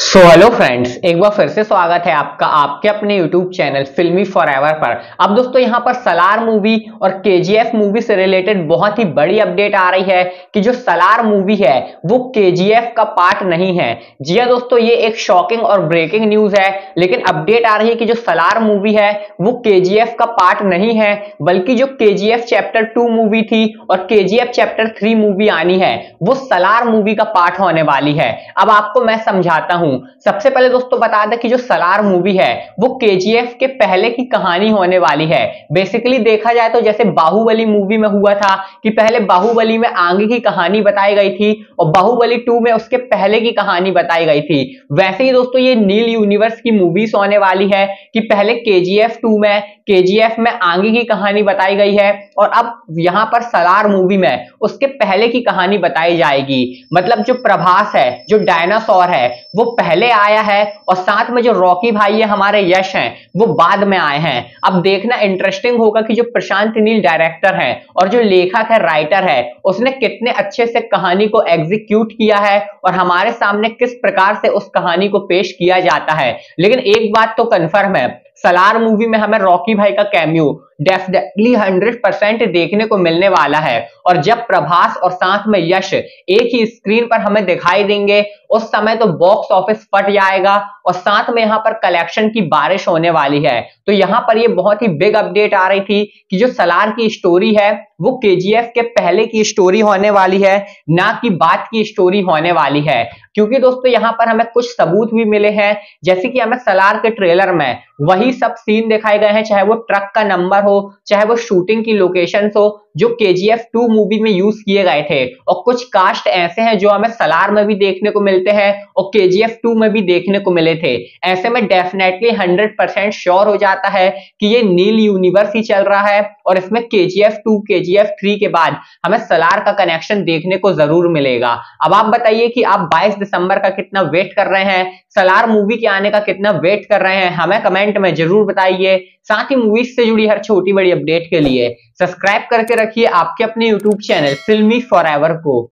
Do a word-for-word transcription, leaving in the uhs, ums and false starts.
So hello friends, एक बार फिर से स्वागत है आपका आपके अपने YouTube channel Filmy for ever पर। अब दोस्तों यहाँ पर सलार मूवी और केजीएफ मूवी से रिलेटेड बहुत ही बड़ी अपडेट आ रही है कि जो सलार मूवी है वो केजीएफ का पार्ट नहीं है। जी हाँ दोस्तों, ये एक शॉकिंग और ब्रेकिंग न्यूज है, लेकिन अपडेट आ रही है कि जो सलार मूवी है वो केजीएफ का पार्ट नहीं है, बल्कि जो केजीएफ चैप्टर टू मूवी थी और केजीएफ चैप्टर थ्री मूवी आनी है वो सलार मूवी का पार्ट होने वाली है। अब आपको मैं समझाता हूँ। सबसे पहले दोस्तों बता दें कि जो सलार मूवी है वो केजीएफ के पहले की कहानी होने वाली है। बेसिकली देखा जाए तो जैसे बाहुबली मूवी में हुआ था कि पहले बाहुबली में आगे की कहानी बताई गई थी और बाहुबली टू में उसके पहले की कहानी बताई गई थी, वैसे ही दोस्तों ये नील यूनिवर्स की मूवीज होने वाली है कि पहले केजीएफ टू में केजीएफ में आगे की कहानी बताई गई है और अब यहां पर सलार मूवी में उसके पहले की कहानी बताई जाएगी। मतलब जो प्रभास है, जो डायनासोर है, वो पहले आया है और साथ में जो रॉकी भाई है हमारे यश हैं वो बाद में आए हैं। अब देखना इंटरेस्टिंग होगा कि जो प्रशांत नील डायरेक्टर हैं और जो लेखक है, राइटर है, उसने कितने अच्छे से कहानी को एग्जीक्यूट किया है और हमारे सामने किस प्रकार से उस कहानी को पेश किया जाता है। लेकिन एक बात तो कंफर्म है, सलार मूवी में हमें रॉकी भाई का कैमियो डेफिनेटली हंड्रेड परसेंट देखने को मिलने वाला है और जब प्रभास और साथ में यश एक ही स्क्रीन पर हमें दिखाई देंगे उस समय तो बॉक्स ऑफिस फट जाएगा और साथ में यहाँ पर कलेक्शन की बारिश होने वाली है। तो यहाँ पर ये बहुत ही बिग अपडेट आ रही थी कि जो सलार की स्टोरी है वो केजीएफ के पहले की स्टोरी होने वाली है, ना कि बाद की स्टोरी होने वाली है, क्योंकि दोस्तों यहाँ पर हमें कुछ सबूत भी मिले हैं। जैसे कि हमें सलार के ट्रेलर में वही सब सीन दिखाए गए हैं, चाहे वो ट्रक का नंबर हो, चाहे वो शूटिंग की लोकेशंस हो, जो केजीएफ टू मूवी में यूज किए गए थे। और कुछ कास्ट ऐसे हैं जो हमें सलार में भी देखने को मिलते हैं और केजीएफ टू में भी देखने को मिले थे। ऐसे में डेफिनेटली हंड्रेड परसेंट श्योर हो जाता है कि ये नील यूनिवर्स ही चल रहा है और इसमें केजीएफ टू, केजीएफ थ्री के बाद हमें सलार का कनेक्शन देखने को जरूर मिलेगा। अब आप बताइए कि आप बाईस दिसंबर का कितना वेट कर रहे हैं, सलार मूवी के आने का कितना वेट कर रहे हैं, हमें कमेंट में जरूर बताइए। साथ ही मूवीज से जुड़ी हर छोटी बड़ी अपडेट के लिए सब्सक्राइब करके रखिए आपके अपने यूट्यूब चैनल फिल्मी फॉर एवर को।